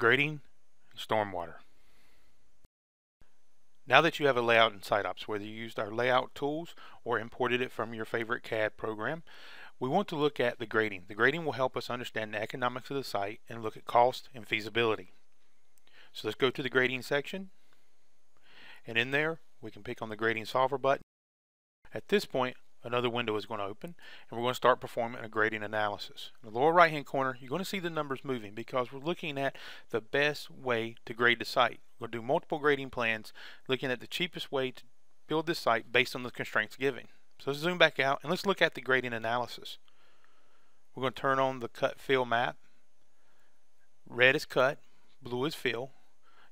grading, and stormwater. Now that you have a layout in SiteOps, whether you used our layout tools or imported it from your favorite CAD program, we want to look at the grading. The grading will help us understand the economics of the site and look at cost and feasibility. So let's go to the grading section, and in there we can pick on the grading solver button. At this point, another window is going to open, and we're going to start performing a grading analysis. In the lower right hand corner, you're going to see the numbers moving because we're looking at the best way to grade the site. We'll do multiple grading plans, looking at the cheapest way to build this site based on the constraints given. So let's zoom back out and let's look at the grading analysis. We're going to turn on the cut fill map. Red is cut, blue is fill,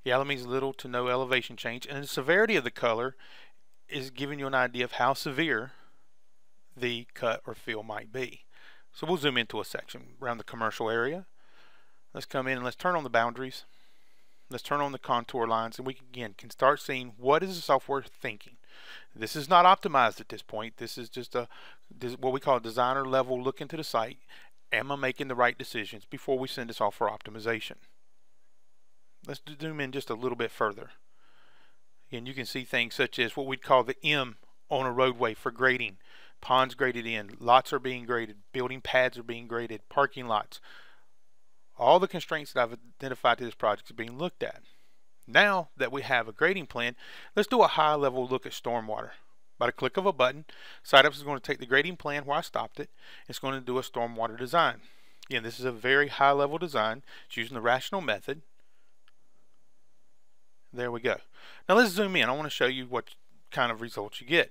yellow means little to no elevation change, and the severity of the color is giving you an idea of how severe the cut or fill might be. So we'll zoom into a section around the commercial area. Let's come in and let's turn on the boundaries. Let's turn on the contour lines, and we again can start seeing what is the software thinking. This is not optimized at this point. This is just what we call a designer level look into the site. Am I making the right decisions before we send this off for optimization? Let's zoom in just a little bit further. And you can see things such as what we'd call the M on a roadway for grading. Ponds graded in, lots are being graded, building pads are being graded, parking lots. All the constraints that I've identified to this project are being looked at. Now that we have a grading plan, let's do a high level look at stormwater. By the click of a button, SiteOps is going to take the grading plan where I stopped it. It's going to do a stormwater design. Again, this is a very high level design. It's using the rational method. There we go. Now let's zoom in. I want to show you what kind of results you get.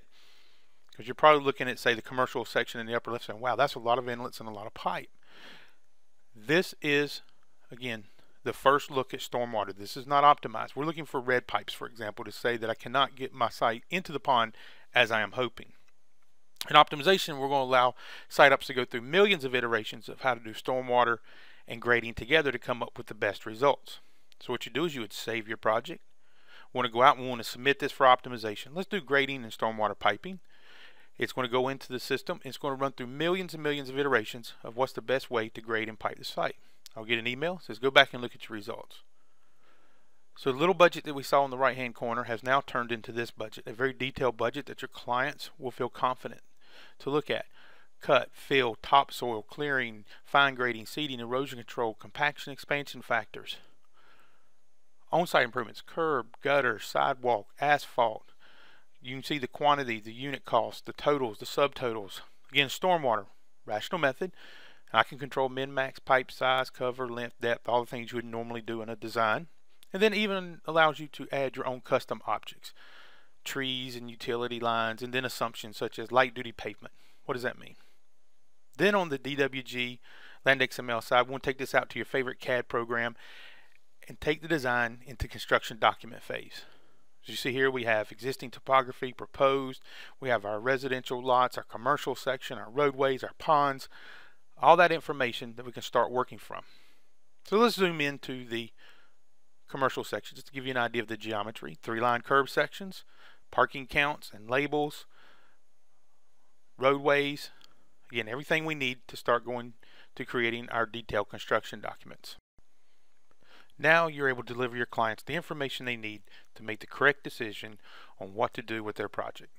Because you're probably looking at, say, the commercial section in the upper left saying, wow, that's a lot of inlets and a lot of pipe. This is, again, the first look at stormwater. This is not optimized. We're looking for red pipes, for example, to say that I cannot get my site into the pond as I am hoping. In optimization, we're going to allow SiteOps to go through millions of iterations of how to do stormwater and grading together to come up with the best results. So what you do is you would save your project. We want to go out and we want to submit this for optimization. Let's do grading and stormwater piping. It's going to go into the system. It's going to run through millions and millions of iterations of what's the best way to grade and pipe the site. I'll get an email. It says go back and look at your results. So the little budget that we saw in the right hand corner has now turned into this budget, a very detailed budget that your clients will feel confident to look at. Cut, fill, topsoil, clearing, fine grading, seeding, erosion control, compaction, expansion factors. On-site improvements, curb, gutter, sidewalk, asphalt. You can see the quantity, the unit cost, the totals, the subtotals. Again, stormwater, rational method. I can control min, max, pipe size, cover, length, depth, all the things you would normally do in a design. And then even allows you to add your own custom objects, trees and utility lines, and then assumptions such as light duty pavement. What does that mean? Then on the DWG, LandXML side, we'll take this out to your favorite CAD program and take the design into construction document phase. As you see here, we have existing topography, proposed, we have our residential lots, our commercial section, our roadways, our ponds, all that information that we can start working from. So let's zoom into the commercial section just to give you an idea of the geometry. 3-line curb sections, parking counts and labels, roadways, again everything we need to start going to creating our detailed construction documents. Now you're able to deliver your clients the information they need to make the correct decision on what to do with their project.